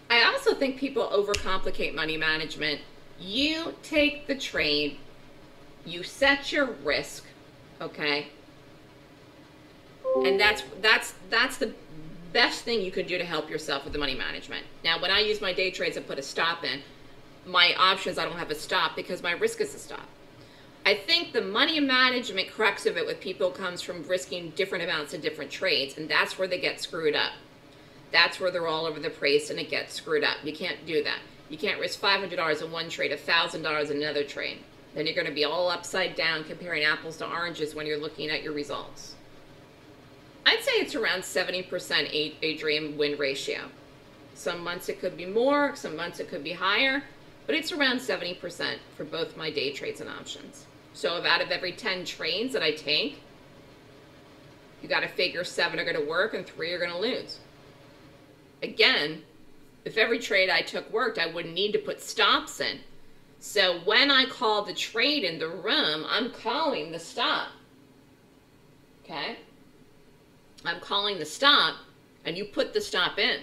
I also think people overcomplicate money management. You take the trade, you set your risk, okay? And that's that's that's the best thing you can do to help yourself with the money management. Now, when I use my day trades and put a stop in, my options, I don't have a stop because my risk is a stop. I think the money management crux of it with people comes from risking different amounts in different trades, and that's where they get screwed up. That's where they're all over the place and it gets screwed up. You can't do that. You can't risk five hundred dollars in one trade, one thousand dollars in another trade. Then you're going to be all upside down comparing apples to oranges when you're looking at your results. I'd say it's around seventy percent Adrian win ratio. Some months it could be more, some months it could be higher. But it's around seventy percent for both my day trades and options. So if out of every ten trades that I take, you got to figure seven are going to work and three are going to lose. Again, if every trade I took worked, I wouldn't need to put stops in. So when I call the trade in the room, I'm calling the stop. Okay? I'm calling the stop, and you put the stop in.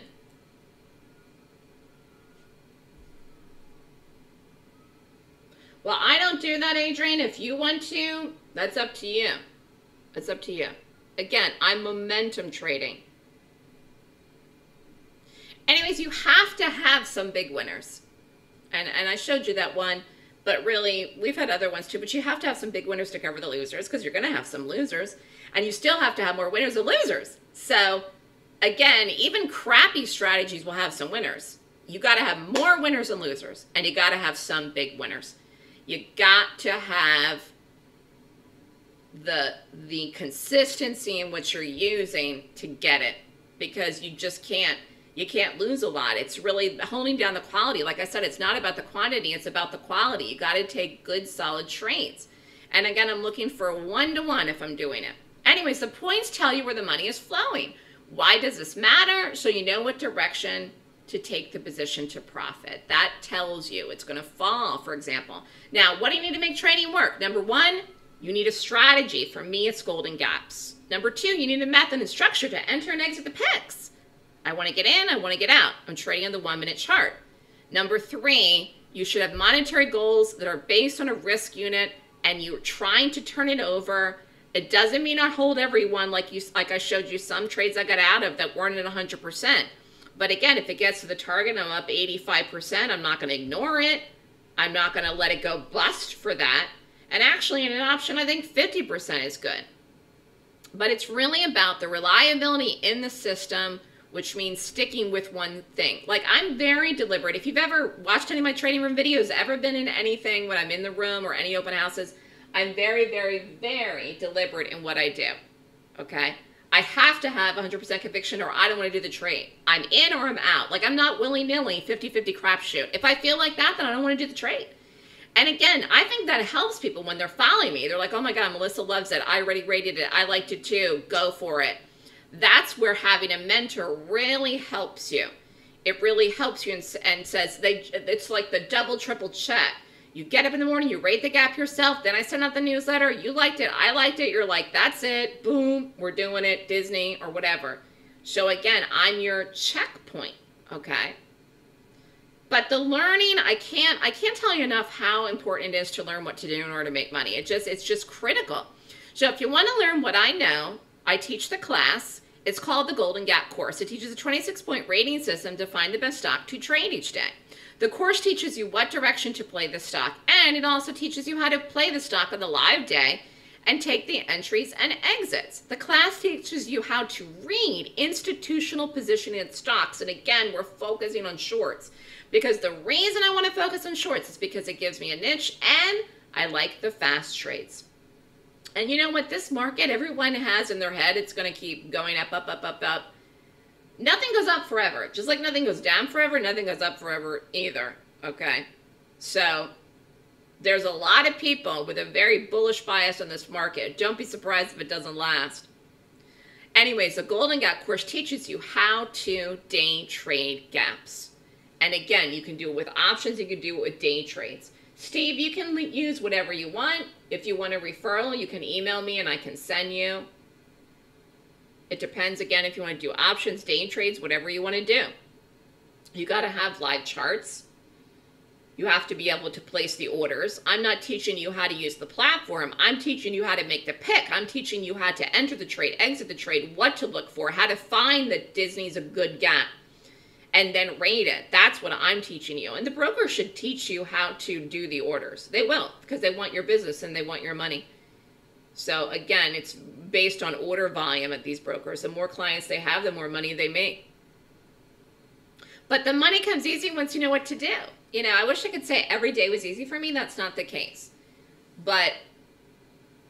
Well, I don't do that, Adrian. If you want to, that's up to you. That's up to you. Again, I'm momentum trading. Anyways, you have to have some big winners. And, and I showed you that one, but really, we've had other ones too, but you have to have some big winners to cover the losers because you're going to have some losers. And you still have to have more winners than losers. So, again, even crappy strategies will have some winners. You got to have more winners than losers, and you got to have some big winners. You got to have the, the consistency in what you're using to get it, because you just can't, you can't lose a lot. It's really holding down the quality. Like I said, it's not about the quantity, it's about the quality. You got to take good, solid trades. And again, I'm looking for a one-to-one if I'm doing it. Anyways, the points tell you where the money is flowing. Why does this matter? So you know what direction to take the position to profit. That tells you it's going to fall, for example. Now, what do you need to make trading work? Number one, you need a strategy. For me, it's Golden Gaps. Number two, you need a method and structure to enter and exit the P E X. I want to get in, I want to get out. I'm trading on the one minute chart. Number three, you should have monetary goals that are based on a risk unit and you're trying to turn it over. It doesn't mean I hold everyone like you, like I showed you some trades I got out of that weren't at one hundred percent. But again, if it gets to the target and I'm up eighty-five percent, I'm not going to ignore it. I'm not going to let it go bust for that. And actually in an option, I think fifty percent is good. But it's really about the reliability in the system, which means sticking with one thing. Like, I'm very deliberate. If you've ever watched any of my trading room videos, ever been in anything when I'm in the room or any open houses, I'm very, very, very deliberate in what I do, okay? I have to have one hundred percent conviction or I don't want to do the trade. I'm in or I'm out. Like, I'm not willy-nilly fifty fifty crapshoot. If I feel like that, then I don't want to do the trade. And again, I think that helps people when they're following me. They're like, oh my God, Melissa loves it. I already rated it. I liked it too. Go for it. That's where having a mentor really helps you. It really helps you and, and says, they, it's like the double, triple check. You get up in the morning, you rate the gap yourself, then I send out the newsletter, you liked it, I liked it, you're like, that's it, boom, we're doing it, Disney or whatever. So again, I'm your checkpoint, okay? But the learning, I can't, I can't tell you enough how important it is to learn what to do in order to make money. It just, it's just critical. So if you want to learn what I know, I teach the class. It's called the Golden Gap course. It teaches a twenty-six point rating system to find the best stock to trade each day. The course teaches you what direction to play the stock, and it also teaches you how to play the stock on the live day and take the entries and exits. The class teaches you how to read institutional positioning in stocks, and again, we're focusing on shorts because the reason I want to focus on shorts is because it gives me a niche and I like the fast trades. And you know what? This market, everyone has in their head, it's going to keep going up, up, up, up, up. Nothing goes up forever. Just like nothing goes down forever, nothing goes up forever either, okay? So there's a lot of people with a very bullish bias on this market. Don't be surprised if it doesn't last. Anyways, the Golden Gap course teaches you how to day trade gaps. And again, you can do it with options, you can do it with day trades. Steve, you can use whatever you want. If you want a referral, you can email me and I can send you. It depends, again, if you want to do options, day trades, whatever you want to do. You got to have live charts. You have to be able to place the orders. I'm not teaching you how to use the platform. I'm teaching you how to make the pick. I'm teaching you how to enter the trade, exit the trade, what to look for, how to find that Disney's a good gap, and then rate it. That's what I'm teaching you. And the broker should teach you how to do the orders. They will, because they want your business and they want your money. So again, it's based on order volume at these brokers. The more clients they have, the more money they make. But the money comes easy once you know what to do. You know, I wish I could say every day was easy for me. That's not the case. But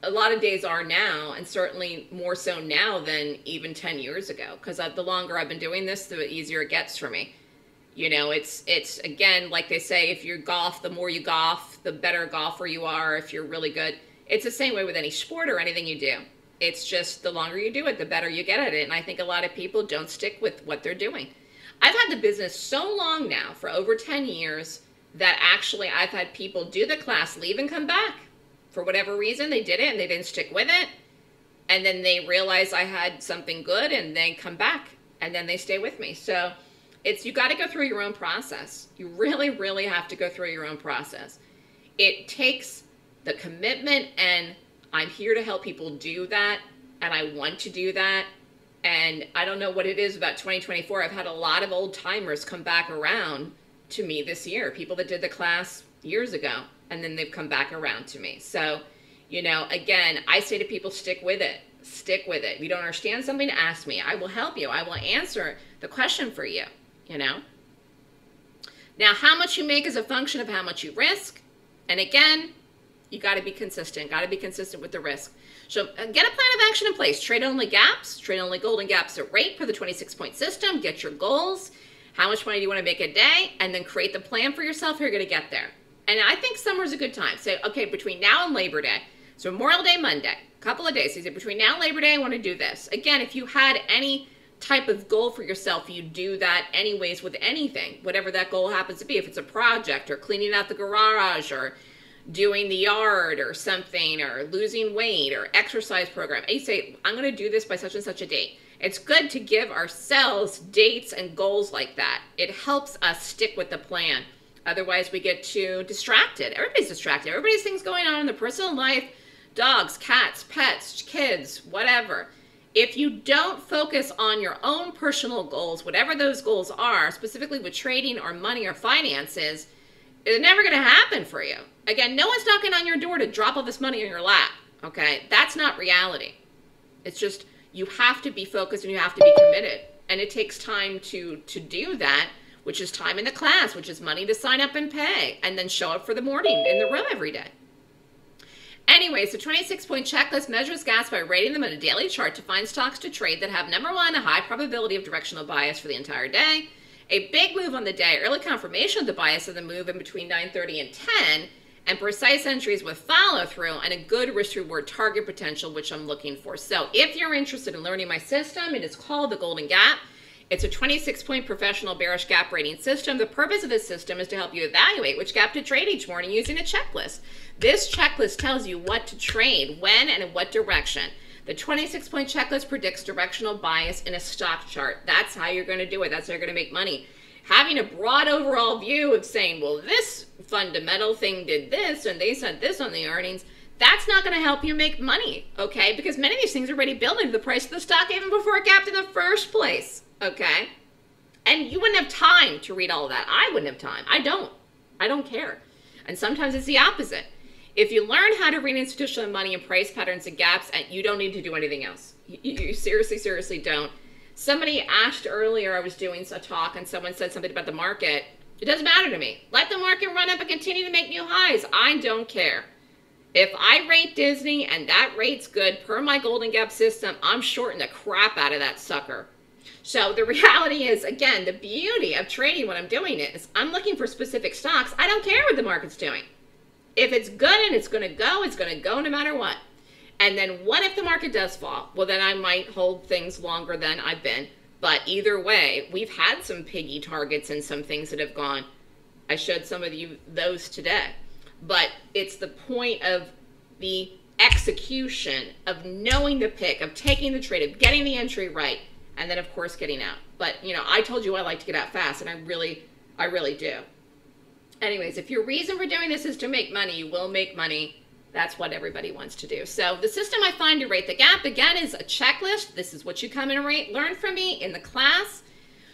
a lot of days are now, and certainly more so now than even ten years ago, because the longer I've been doing this, the easier it gets for me. You know, it's, it's again, like they say, if you golf, the more you golf, the better golfer you are, if you're really good. It's the same way with any sport or anything you do. It's just the longer you do it, the better you get at it. And I think a lot of people don't stick with what they're doing. I've had the business so long now, for over ten years, that actually I've had people do the class, leave and come back. For whatever reason, they did it and they didn't stick with it. And then they realized I had something good and they come back and then they stay with me. So it's, you got to go through your own process. You really, really have to go through your own process. It takes the commitment, and I'm here to help people do that, and I want to do that. And I don't know what it is about twenty twenty-four. I've had a lot of old timers come back around to me this year, people that did the class years ago, and then they've come back around to me. So, you know, again, I say to people, stick with it, stick with it. If you don't understand something, ask me. I will help you. I will answer the question for you, you know. Now, how much you make is a function of how much you risk. And again, you got to be consistent, got to be consistent with the risk. So get a plan of action in place. Trade only gaps, trade only golden gaps at rate for the twenty-six point system. Get your goals. How much money do you want to make a day? And then create the plan for yourself. You're going to get there. And I think summer's a good time. Say, okay, between now and Labor Day, so Memorial Day Monday, a couple of days. You say, between now and Labor Day, I want to do this. Again, if you had any type of goal for yourself, you do that anyways with anything, whatever that goal happens to be. If it's a project or cleaning out the garage or doing the yard or something, or losing weight or exercise program. And you say, I'm going to do this by such and such a date. It's good to give ourselves dates and goals like that. It helps us stick with the plan. Otherwise, we get too distracted. Everybody's distracted. Everybody's things going on in their personal life, dogs, cats, pets, kids, whatever. If you don't focus on your own personal goals, whatever those goals are, specifically with trading or money or finances, it's never going to happen for you. Again, no one's knocking on your door to drop all this money in your lap, okay? That's not reality. It's just you have to be focused and you have to be committed. And it takes time to, to do that, which is time in the class, which is money to sign up and pay, and then show up for the morning in the room every day. Anyway, so twenty-six point checklist measures gaps by rating them on a daily chart to find stocks to trade that have, number one, a high probability of directional bias for the entire day, a big move on the day, early confirmation of the bias of the move in between nine thirty and ten, and precise entries with follow-through and a good risk-reward target potential, which I'm looking for. So if you're interested in learning my system, it is called the Golden Gap. It's a twenty-six point professional bearish gap rating system. The purpose of this system is to help you evaluate which gap to trade each morning using a checklist. This checklist tells you what to trade, when, and in what direction. The twenty-six point checklist predicts directional bias in a stock chart. That's how you're going to do it. That's how you're going to make money. Having a broad overall view of saying, well, this fundamental thing did this, and they said this on the earnings, that's not going to help you make money, okay? Because many of these things are already built into the price of the stock even before it gapped in the first place. Okay, and you wouldn't have time to read all of that. I wouldn't have time. I don't. I don't care. And sometimes it's the opposite. If you learn how to read institutional money and price patterns and gaps, and you don't need to do anything else. You, you seriously, seriously don't. Somebody asked earlier, I was doing a talk, and someone said something about the market. It doesn't matter to me. Let the market run up and continue to make new highs. I don't care. If I rate Disney and that rate's good per my Golden Gap system, I'm shorting the crap out of that sucker. So the reality is, again, the beauty of trading when I'm doing it is I'm looking for specific stocks. I don't care what the market's doing. If it's good and it's going to go, it's going to go no matter what. And then what if the market does fall? Well, then I might hold things longer than I've been. But either way, we've had some piggy targets and some things that have gone. I showed some of you those today. But it's the point of the execution, of knowing the pick, of taking the trade, of getting the entry right. And then, of course, getting out. But, you know, I told you I like to get out fast, and I really, I really do. Anyways, if your reason for doing this is to make money, you will make money. That's what everybody wants to do. So the system I find to rate the gap, again, is a checklist. This is what you come and rate, learn from me in the class.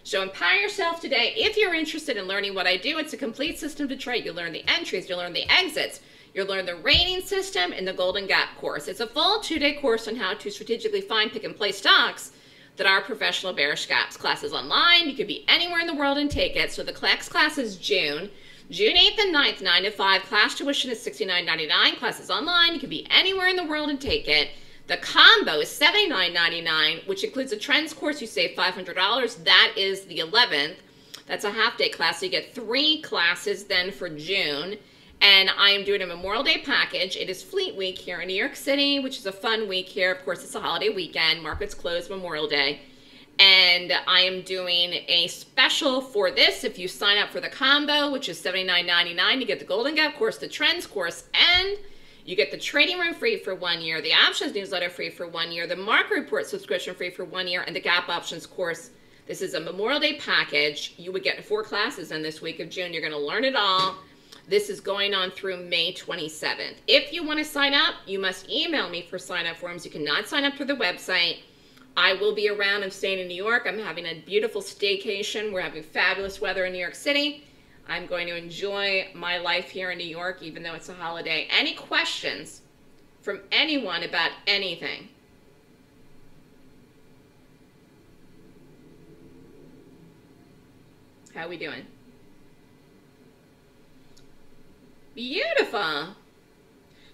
So empower yourself today. If you're interested in learning what I do, it's a complete system to trade. You learn the entries. You learn the exits. You'll learn the rating system in the Golden Gap course. It's a full two-day course on how to strategically find, pick, and play stocks that are professional bearish gaps. Classes online, you could be anywhere in the world and take it. So the CLEX class is June. June eighth and ninth, nine to five. Class tuition is sixty-nine ninety-nine. Classes online, you could be anywhere in the world and take it. The combo is seventy-nine ninety-nine, which includes a trends course. You save five hundred dollars. That is the eleventh. That's a half day class. So you get three classes then for June. And I am doing a Memorial Day package. It is Fleet Week here in New York City, which is a fun week here. Of course, it's a holiday weekend. Markets close Memorial Day. And I am doing a special for this. If you sign up for the combo, which is seventy-nine ninety-nine, you get the Golden Gap course, the Trends course, and you get the Trading Room free for one year, the Options newsletter free for one year, the Market Report subscription free for one year, and the Gap Options course. This is a Memorial Day package. You would get four classes in this week of June. You're going to learn it all. This is going on through May twenty-seventh. If you want to sign up, you must email me for sign-up forms. You cannot sign up through the website. I will be around. I'm staying in New York. I'm having a beautiful staycation. We're having fabulous weather in New York City. I'm going to enjoy my life here in New York, even though it's a holiday. Any questions from anyone about anything? How are we doing? Beautiful.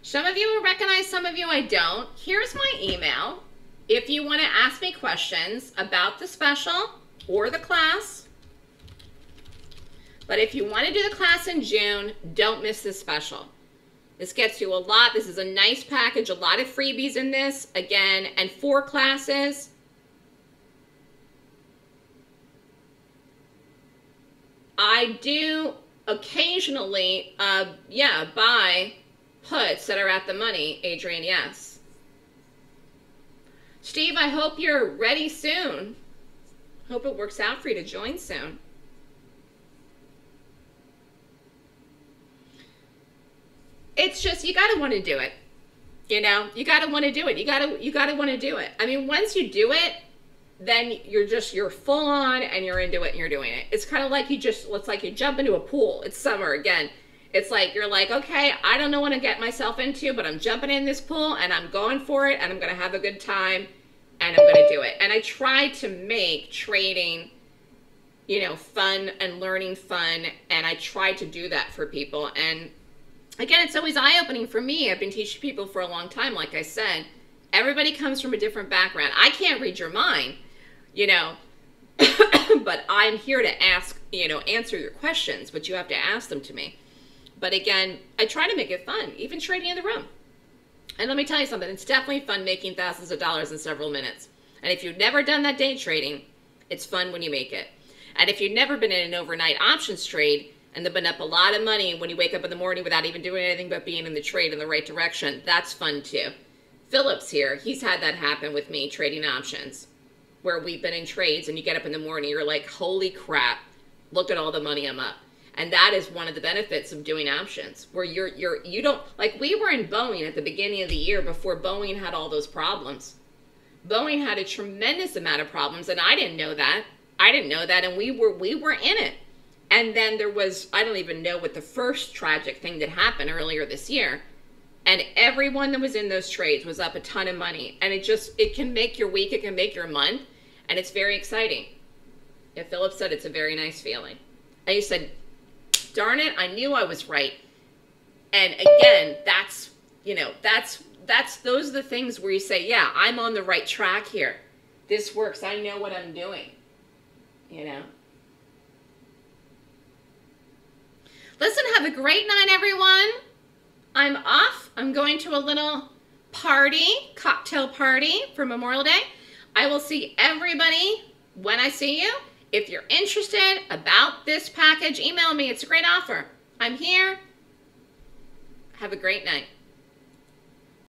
Some of you will recognize, some of you I don't. Here's my email. If you want to ask me questions about the special or the class, but if you want to do the class in June, don't miss this special. This gets you a lot. This is a nice package, a lot of freebies in this, again, and four classes. I do occasionally uh yeah buy puts that are at the money, Adrian, yes. Steve, I hope you're ready soon. Hope it works out for you to join soon. It's just, you gotta wanna do it. You know, you gotta wanna do it. You gotta, you gotta wanna do it. I mean, once you do it, then you're just, you're full on and you're into it and you're doing it. It's kind of like you just, it's like you jump into a pool. It's summer again. It's like, you're like, okay, I don't know what to get myself into, but I'm jumping in this pool and I'm going for it and I'm gonna have a good time and I'm gonna do it. And I try to make trading, you know, fun and learning fun. And I try to do that for people. And again, it's always eye-opening for me. I've been teaching people for a long time. Like I said, everybody comes from a different background. I can't read your mind, you know, but I'm here to ask, you know, answer your questions, but you have to ask them to me. But again, I try to make it fun, even trading in the room. And let me tell you something, it's definitely fun making thousands of dollars in several minutes. And if you've never done that day trading, it's fun when you make it. And if you've never been in an overnight options trade, and they've been up a lot of money when you wake up in the morning without even doing anything but being in the trade in the right direction. That's fun too. Philip's here. He's had that happen with me trading options where we've been in trades and you get up in the morning, you're like, holy crap, look at all the money I'm up. And that is one of the benefits of doing options where you're, you're, you don't, like we were in Boeing at the beginning of the year before Boeing had all those problems. Boeing had a tremendous amount of problems and I didn't know that. I didn't know that and we were, we were in it. And then there was, I don't even know what the first tragic thing that happened earlier this year. And everyone that was in those trades was up a ton of money. And it just, it can make your week, it can make your month. And it's very exciting. And Philip said, it's a very nice feeling. And he said, darn it, I knew I was right. And again, that's, you know, that's, that's, those are the things where you say, yeah, I'm on the right track here. This works. I know what I'm doing, you know. Listen, have a great night, everyone. I'm off. I'm going to a little party, cocktail party for Memorial Day. I will see everybody when I see you. If you're interested about this package, email me. It's a great offer. I'm here. Have a great night.